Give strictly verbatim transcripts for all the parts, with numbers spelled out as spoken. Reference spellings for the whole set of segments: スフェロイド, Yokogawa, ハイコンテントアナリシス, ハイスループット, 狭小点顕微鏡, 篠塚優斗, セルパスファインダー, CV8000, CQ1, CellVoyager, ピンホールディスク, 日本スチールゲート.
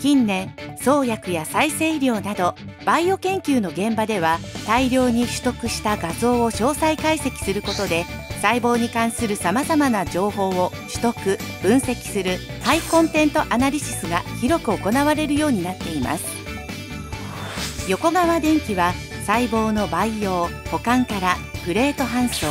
近年、創薬や再生医療などバイオ研究の現場では大量に取得した画像を詳細解析することで細胞に関するさまざまな情報を取得・分析するハイコンテントアナリシスが広く行われるようになっています。横川電機は細胞の培養・保管からプレート搬送、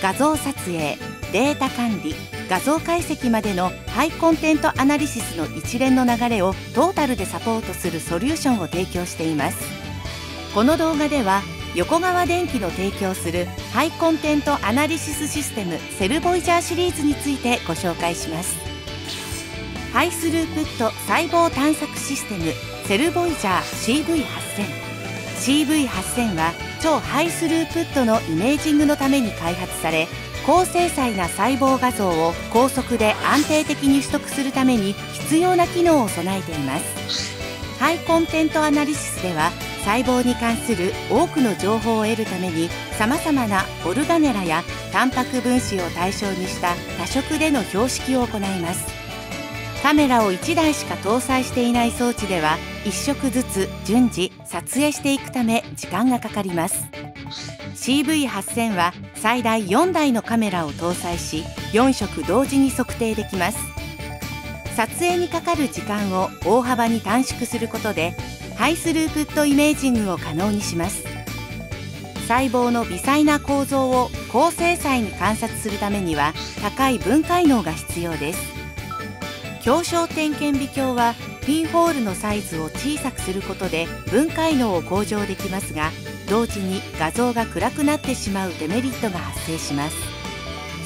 画像撮影、データ管理、画像解析までのハイコンテントアナリシスの一連の流れをトータルでサポートするソリューションを提供しています。この動画では横川電機の提供するハイコンテントアナリシスシステムセルボイジャーシリーズについてご紹介します。ハイスループット細胞探索システムセルボイジャー シーブイはっせん シーブイはっせん は超ハイスループットのイメージングのために開発され、高精細な細胞画像を高速で安定的に取得するために必要な機能を備えています。ハイコンテントアナリシスでは細胞に関する多くの情報を得るためにさまざまなオルガネラやタンパク分子を対象にした多色での標識を行います。カメラをいちだいしか搭載していない装置ではいっしょくずつ順次撮影していくため時間がかかります。シーブイはっせん は最大よんだいのカメラを搭載しよんしょく同時に測定できます。撮影にかかる時間を大幅に短縮することでハイスループットイメージングを可能にします。細胞の微細な構造を高精細に観察するためには高い分解能が必要です。狭小点顕微鏡はピンホールのサイズを小さくすることで分解能を向上できますが、同時に画像が暗くなってしまうデメリットが発生します。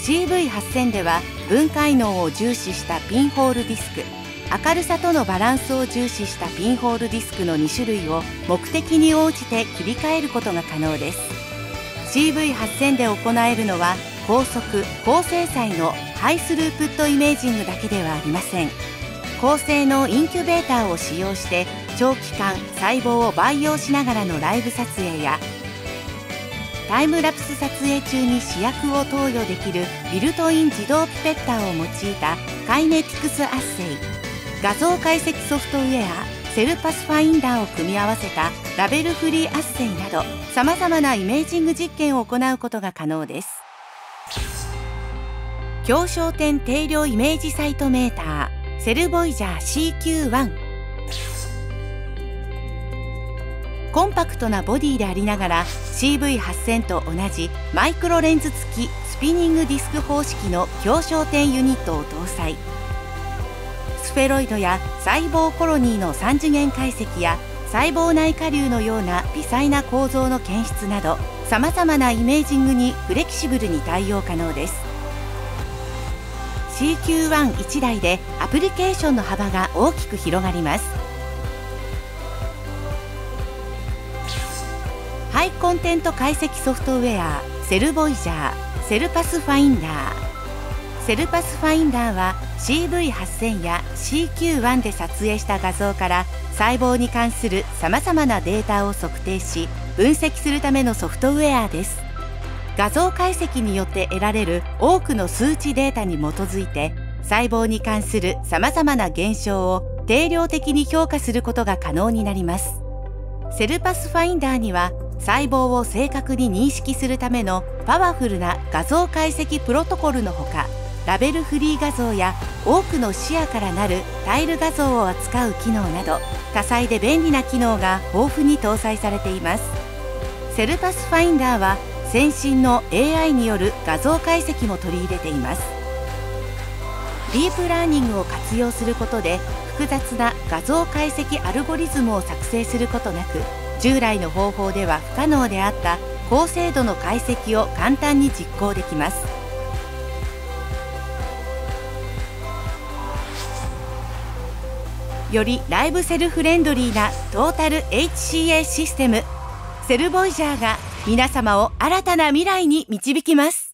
シーブイはっせん では分解能を重視したピンホールディスク、明るさとのバランスを重視したピンホールディスクのにしゅるいを目的に応じて切り替えることが可能です。 シーブイはっせん で行えるのは高速・高精細のハイスループットイメージングだけではありません。高性能インキュベーターを使用して長期間細胞を培養しながらのライブ撮影やタイムラプス撮影中に試薬を投与できるビルトイン自動ピペッターを用いたカイネティクスアッセイ、画像解析ソフトウェアセルパスファインダーを組み合わせたラベルフリーアッセイなどさまざまなイメージング実験を行うことが可能です。狭小点定量イメージサイトメーターセルボイジャー シーキューワン、コンパクトなボディでありながら シーブイはっせん と同じマイクロレンズ付きスピニングディスク方式の狭小点ユニットを搭載。スフェロイドや細胞コロニーのさんじげん解析や細胞内顆粒のような微細な構造の検出などさまざまなイメージングにフレキシブルに対応可能です。シーキューワンいちだいでアプリケーションの幅が大きく広がります。ハイコンテント解析ソフトウェアセルボイジャーセルパスファインダー、セルパスファインダーは シーブイはっせん や シーキューワン で撮影した画像から細胞に関するさまざまなデータを測定し分析するためのソフトウェアです。画像解析によって得られる多くの数値データに基づいて細胞に関するさまざまな現象を定量的に評価することが可能になります。セルパスファインダーには細胞を正確に認識するためのパワフルな画像解析プロトコルのほか、ラベルフリー画像や多くの視野からなるタイル画像を扱う機能など多彩で便利な機能が豊富に搭載されています。セルパスファインダーは先進の エーアイ による画像解析も取り入れています。ディープラーニングを活用することで複雑な画像解析アルゴリズムを作成することなく、従来の方法では不可能であった高精度の解析を簡単に実行できます。よりライブセルフレンドリーなトータル エイチシーエー システムセルボイジャーが皆様を新たな未来に導きます。